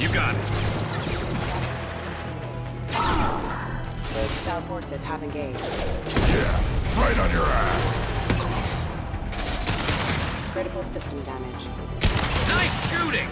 You got it. Our forces have engaged. Yeah, right on your ass. Critical system damage. Nice shooting!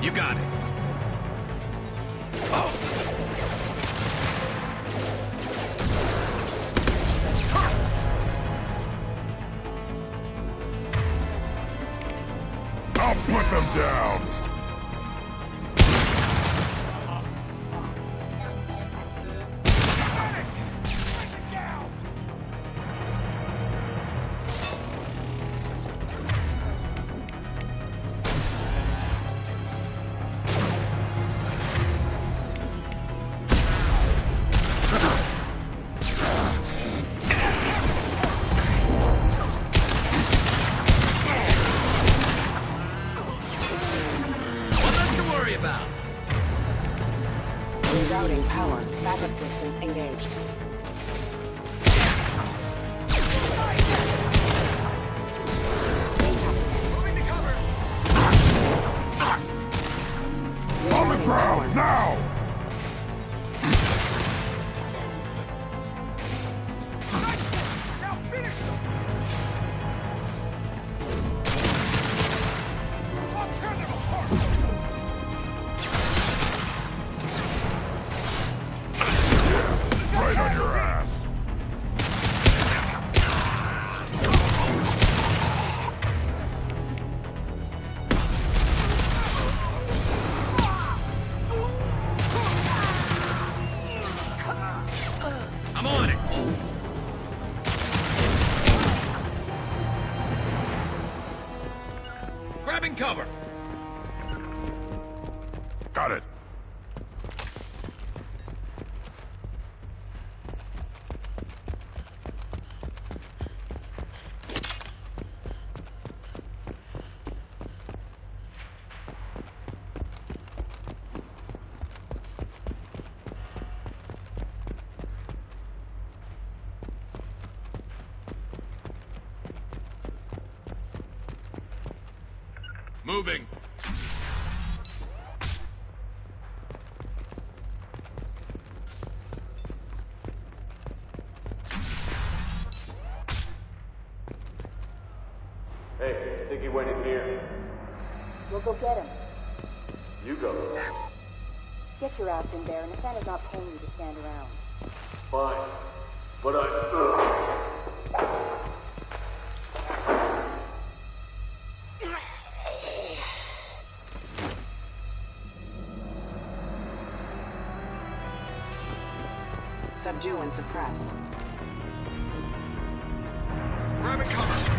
You got it. Oh! I'll put them down! Moving. Hey, I think he went in here. We'll go get him. You go. Get your ass in there, and Nassana's not paying you to stand around. Fine. But Subdue and suppress. Grab it, cover!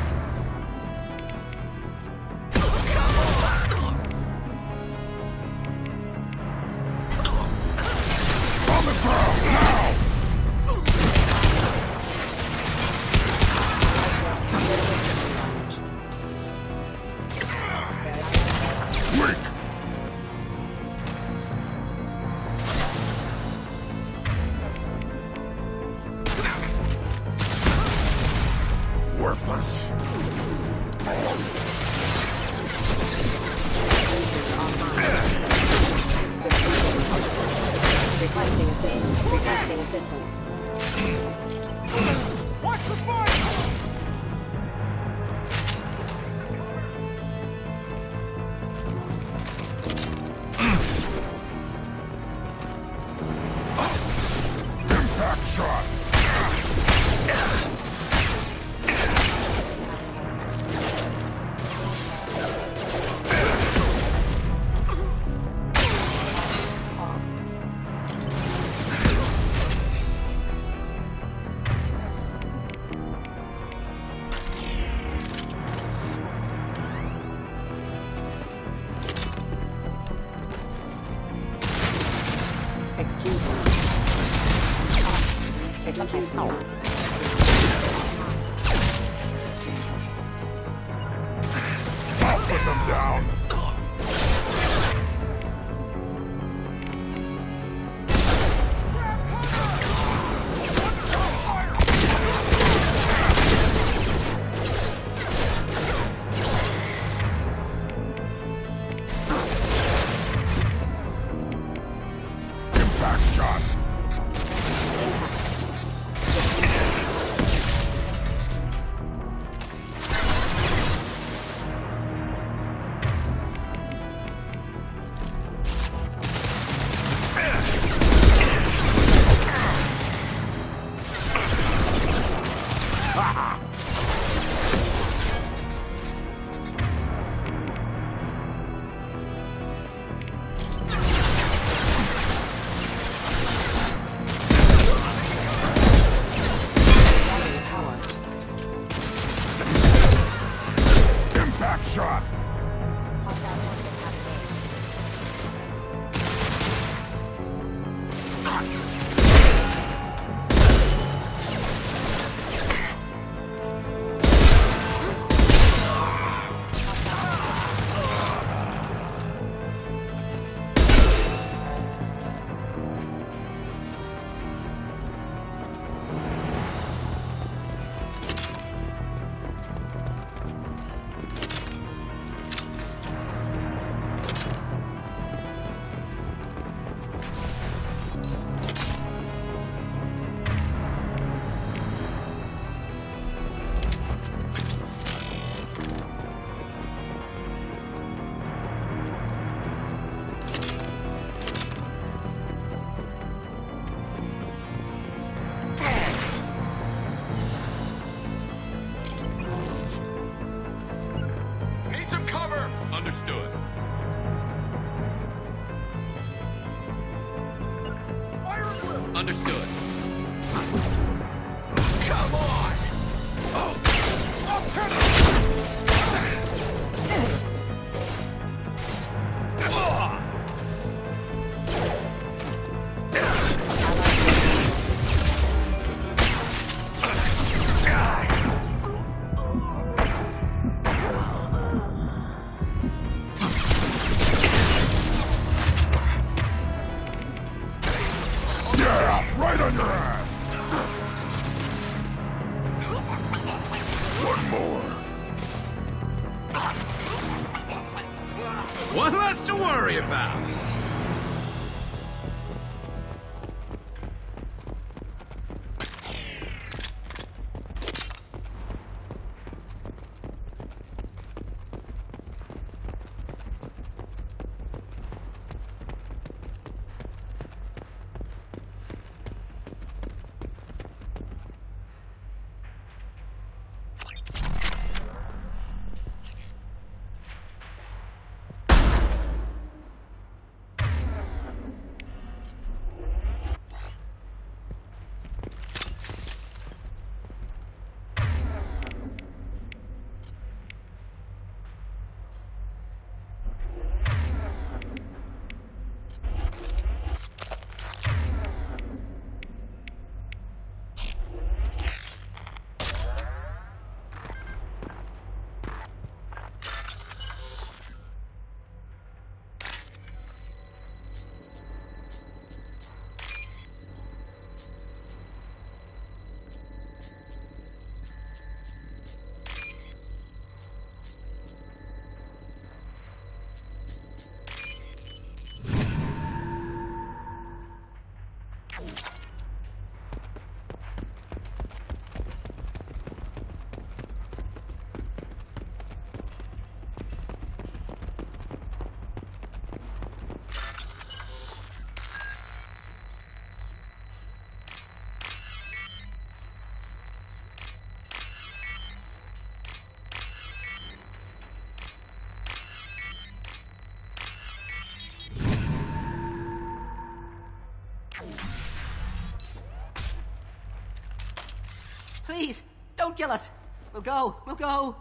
Don't kill us! We'll go! We'll go!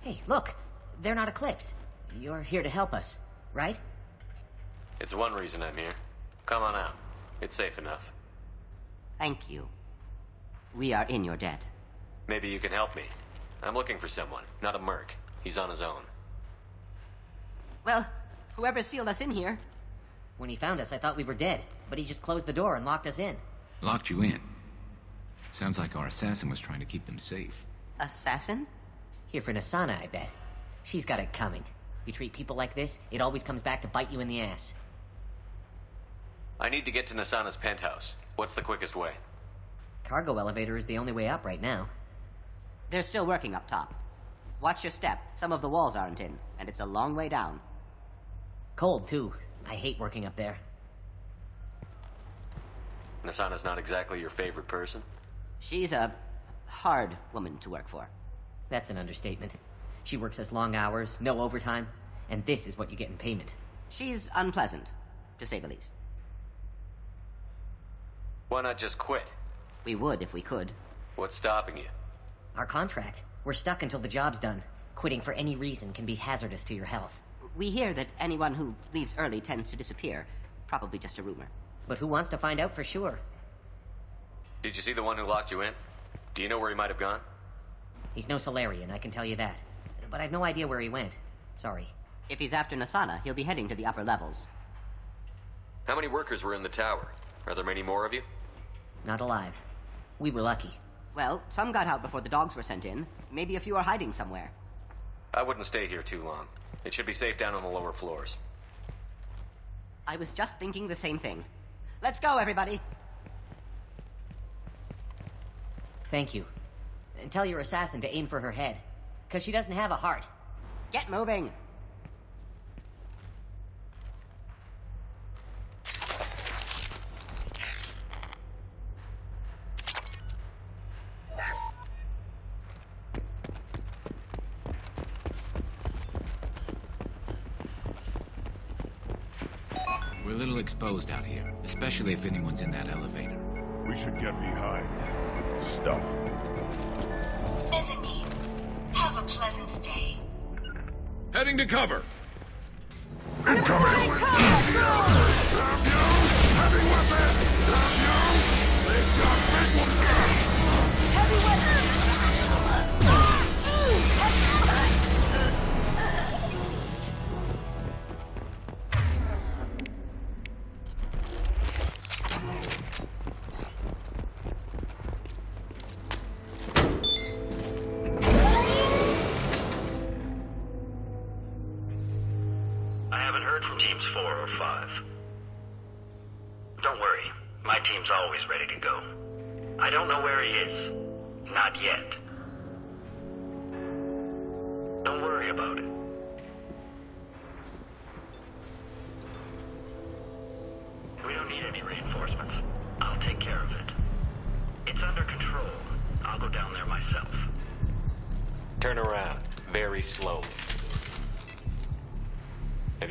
Hey, look! They're not Eclipse. You're here to help us, right? It's one reason I'm here. Come on out. It's safe enough. Thank you. We are in your debt. Maybe you can help me. I'm looking for someone, not a merc. He's on his own. Well, whoever sealed us in here... When he found us, I thought we were dead, but he just closed the door and locked us in. Locked you in? Sounds like our assassin was trying to keep them safe. Assassin? Here for Nassana, I bet. She's got it coming. You treat people like this, it always comes back to bite you in the ass. I need to get to Nassana's penthouse. What's the quickest way? Cargo elevator is the only way up right now. They're still working up top. Watch your step. Some of the walls aren't in, and it's a long way down. Cold, too. I hate working up there. Nassana's not exactly your favorite person? She's a hard woman to work for. That's an understatement. She works us long hours, no overtime, and this is what you get in payment. She's unpleasant, to say the least. Why not just quit? We would if we could. What's stopping you? Our contract. We're stuck until the job's done. Quitting for any reason can be hazardous to your health. We hear that anyone who leaves early tends to disappear. Probably just a rumor. But who wants to find out for sure? Did you see the one who locked you in? Do you know where he might have gone? He's no Salarian, I can tell you that. But I've no idea where he went. Sorry. If he's after Nassana, he'll be heading to the upper levels. How many workers were in the tower? Are there many more of you? Not alive. We were lucky. Well, some got out before the dogs were sent in. Maybe a few are hiding somewhere. I wouldn't stay here too long. It should be safe down on the lower floors. I was just thinking the same thing. Let's go, everybody! Thank you. And tell your assassin to aim for her head. Because she doesn't have a heart. Get moving! We're a little exposed out here, especially if anyone's in that elevator. We should get behind stuff. Enemies, have a pleasant day. Heading to cover. I'm coming. Have you? Heavy weapon. Have you? They've got big ones. Heavy weapon.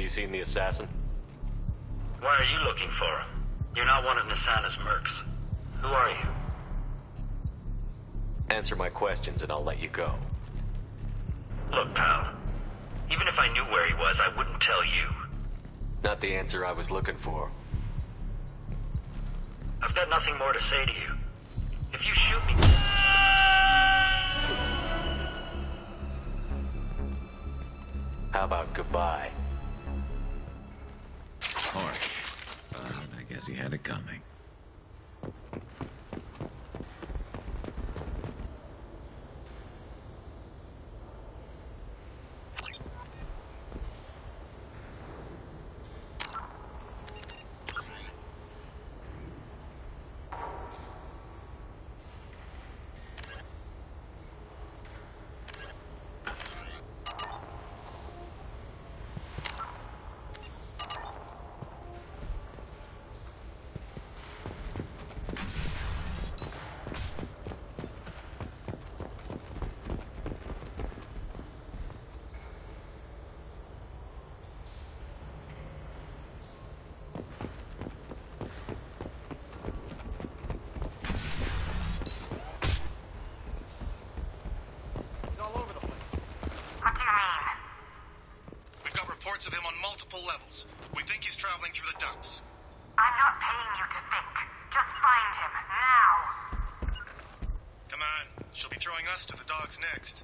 Seen the assassin? Why are you looking for him? You're not one of Nassana's mercs. Who are you? Answer my questions and I'll let you go. Look, pal. Even if I knew where he was, I wouldn't tell you. Not the answer I was looking for. I've got nothing more to say to you. If you shoot me... How about goodbye? Harsh, but I guess he had it coming. levels. We think he's traveling through the ducts. I'm not paying you to think. Just find him, now! Come on. She'll be throwing us to the dogs next.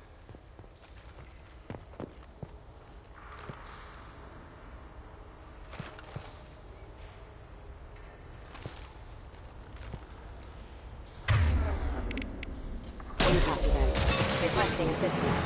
Requesting assistance.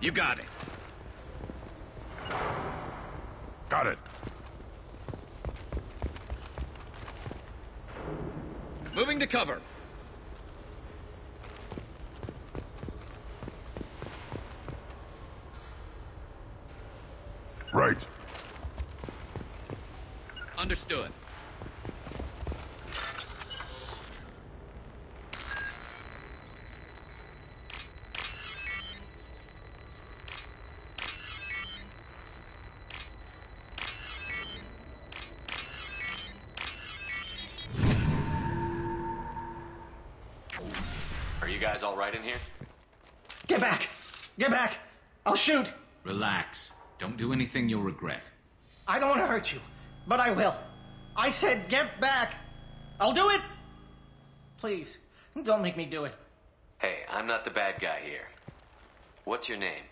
You got it. Got it. Moving to cover. Right. Understood. Guys, all right in here? Get back! Get back! I'll shoot! Relax. Don't do anything you'll regret. I don't want to hurt you, but I will. I said get back! I'll do it! Please, don't make me do it. Hey, I'm not the bad guy here. What's your name?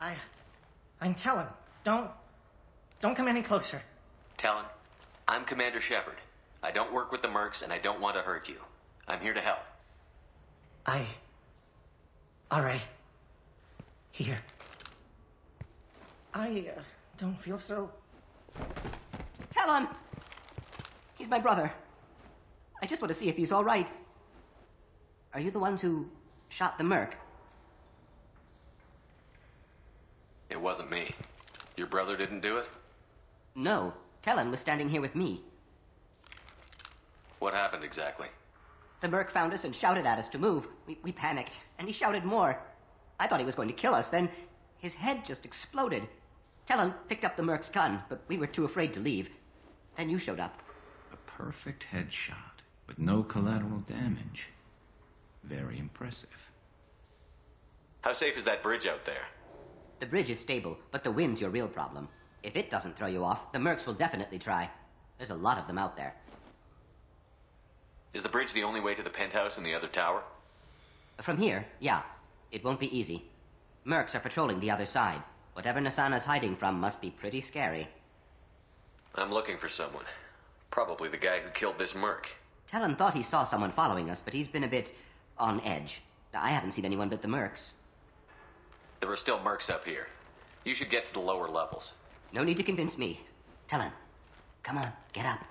I'm Tellon. Don't come any closer. Tellon, I'm Commander Shepard. I don't work with the mercs, and I don't want to hurt you. I'm here to help. All right. Here. I don't feel so... Tellon! He's my brother. I just want to see if he's all right. Are you the ones who shot the merc? It wasn't me. Your brother didn't do it? No. Tellon was standing here with me. What happened exactly? The merc found us and shouted at us to move. We panicked, and he shouted more. I thought he was going to kill us, then his head just exploded. Tellon picked up the merc's gun, but we were too afraid to leave. Then you showed up. A perfect headshot with no collateral damage. Very impressive. How safe is that bridge out there? The bridge is stable, but the wind's your real problem. If it doesn't throw you off, the mercs will definitely try. There's a lot of them out there. Is the bridge the only way to the penthouse and the other tower? From here, yeah. It won't be easy. Mercs are patrolling the other side. Whatever Nassana's hiding from must be pretty scary. I'm looking for someone. Probably the guy who killed this merc. Tellon thought he saw someone following us, but he's been a bit on edge. I haven't seen anyone but the mercs. There are still mercs up here. You should get to the lower levels. No need to convince me. Tellon, come on, get up.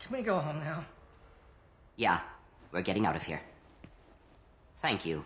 Can we go home now? Yeah, we're getting out of here. Thank you.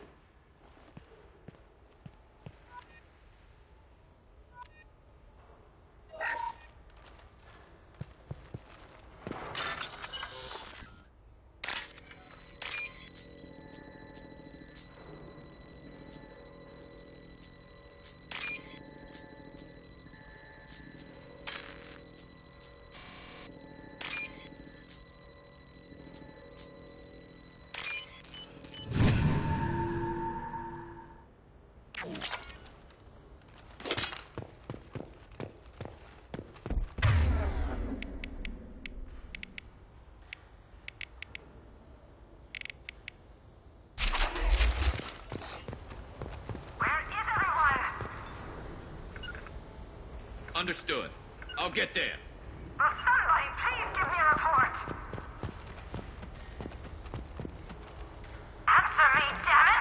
Understood. I'll get there. Starlight, please give me a report. Answer me, damn it!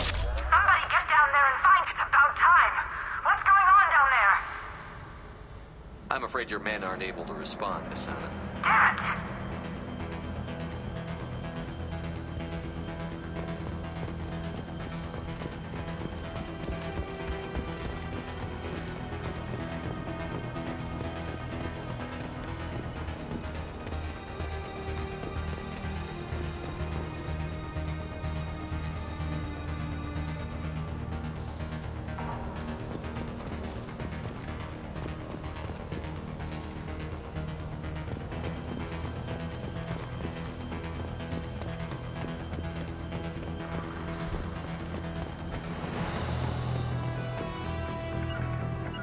Somebody get down there and find it. About time. What's going on down there? I'm afraid your men aren't able to respond, Nassana. Damn it!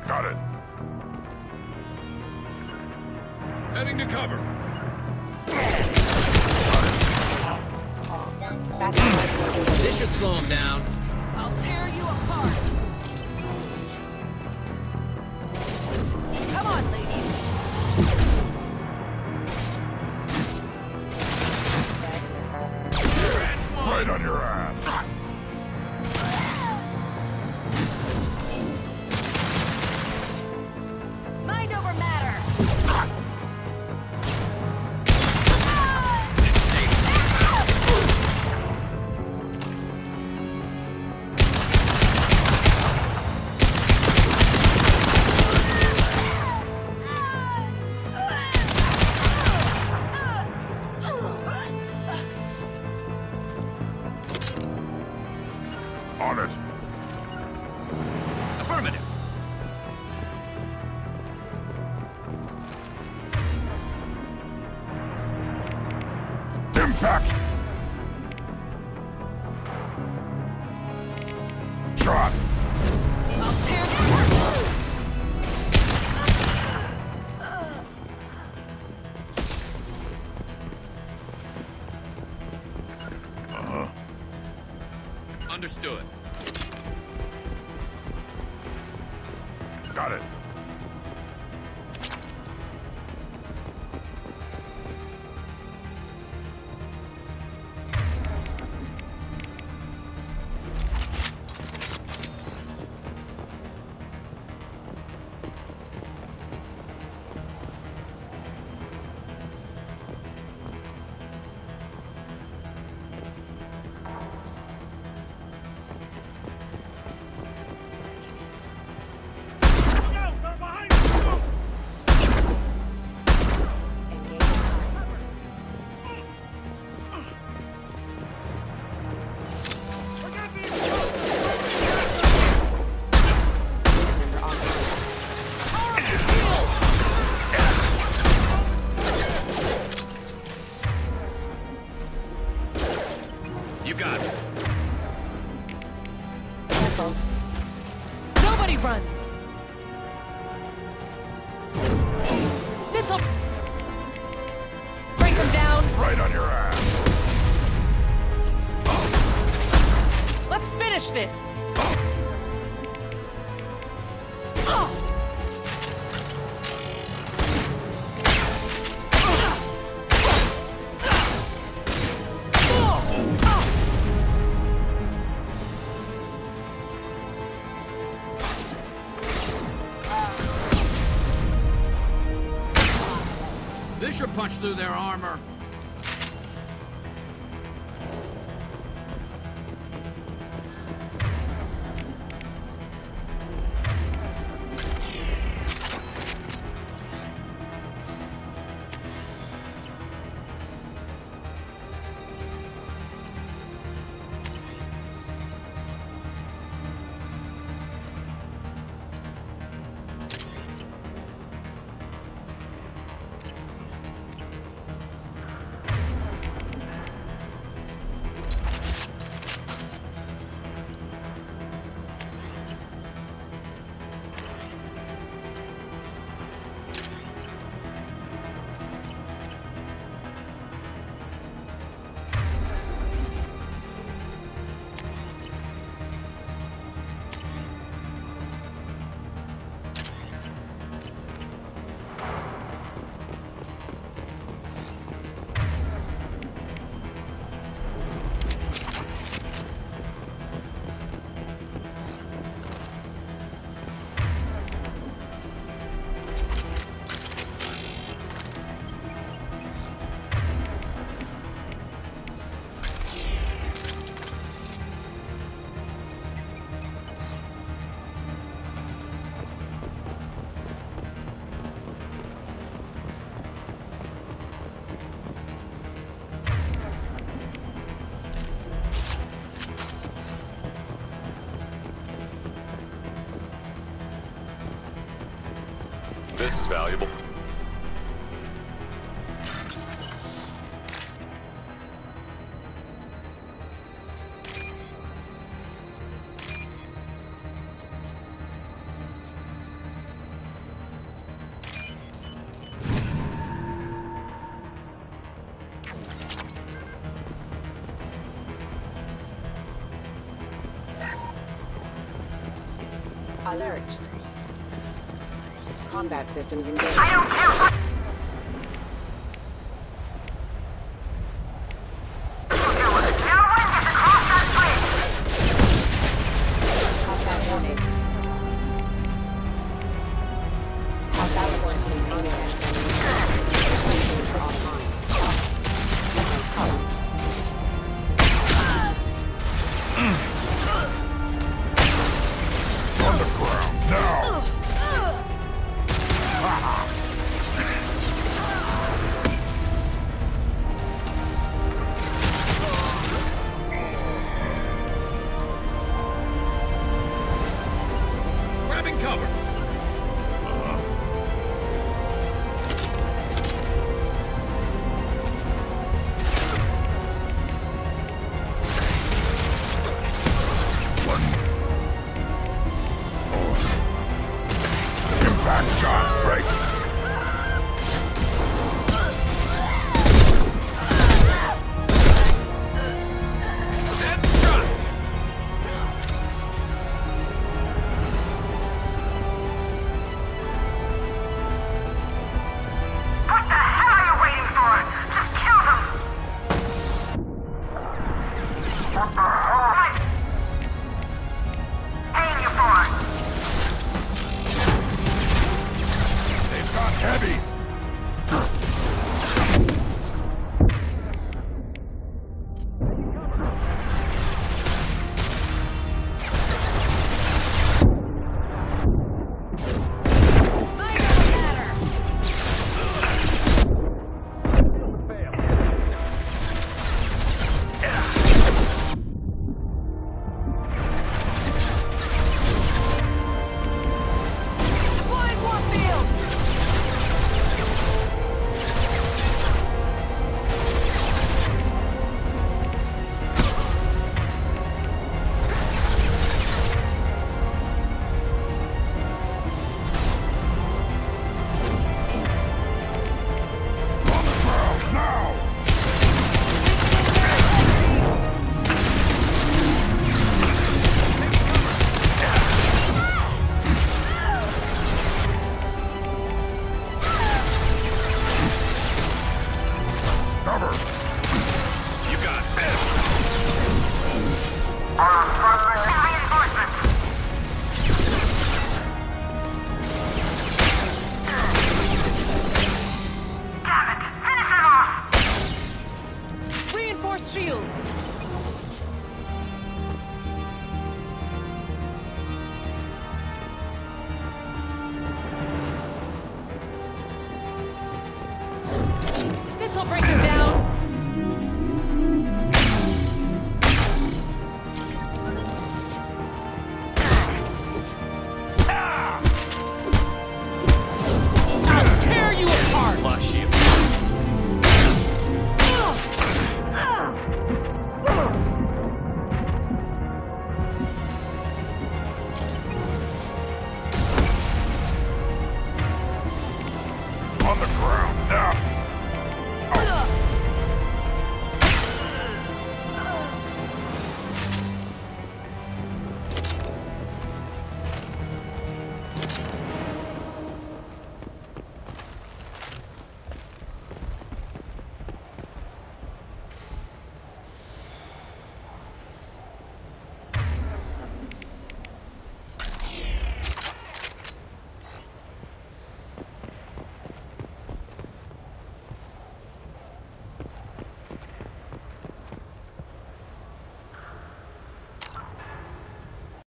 Got it. Heading to cover. This should slow him down. I'll tear you apart. Come on, ladies. Right on your ass. Affirmative. Impact. Shot. I'll tear you. Understood. Got it. You got it. Nobody runs. This'll break them down. Right on your ass. Let's finish this. This should punch through their armor. This is valuable. Alert. Combat systems engaged. I don't care what. Shields!